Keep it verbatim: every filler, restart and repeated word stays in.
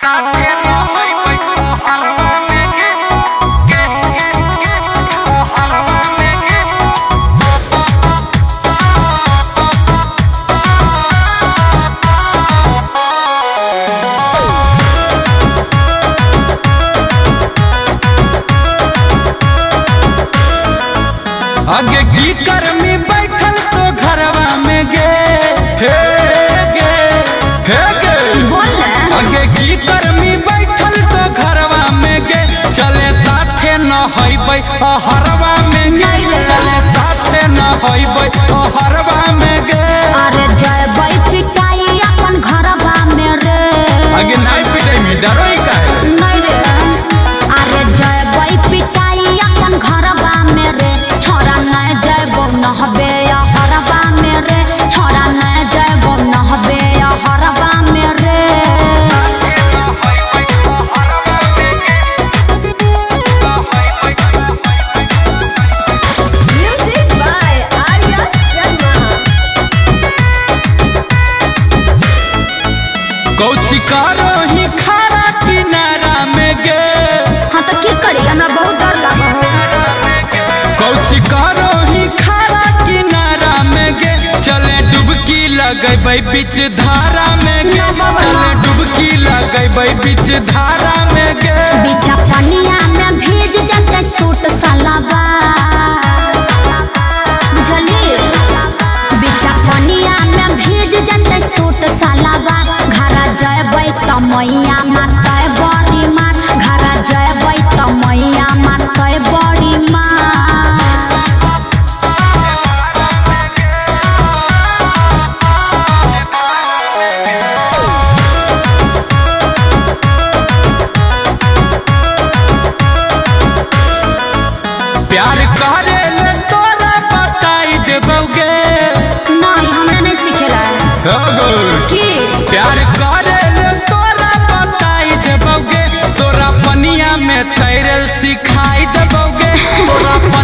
आगे की कर्मी बैठल तो घरवा में गे हे गे हे गे आगे की कर्मी बैठल तो घरवा में गे चले साथे नहाऐ पोखरवा में गे चले साथे नहाऐ पोखरवा में गे अरे जयबै पिटाई अपन घरवा में रे आगे नहीं पिटाई में डरोई काहे नहीं रे अरे जयबै पिटाई अपन घरवा में रे छोड़ा न जाएबो नहबे पोखरवा में रे छोड़ा न जाएबो नहबे पोखरवा में रे म्यूजिक बाय आर्या शर्मा कोची करो ही खारा किनारा में गे हां तो की करी हमरा बहुत डर लागो करो ही खारा किनारा में गे चले डुबकी लगैबै बीच धारा में गे चले डुबकी लगैबै बीच धारा में गे बीचा पानिया में भेज जतै सूट सलावा बुझली बीचा पानिया में भेज जतै सूट सलावा घर जयबै त मैया मातै बड़ी माँ घर जयबै त मैया मातै बड़ी माँ प्यार करे ले तोरा बताई देबौ गे नहीं हमरा नहीं सिखेला हो गो की प्यार करे ले तोरा बताई देबौ गे तोरा पनिया में तैरल सिखाई देबौ गे तोरा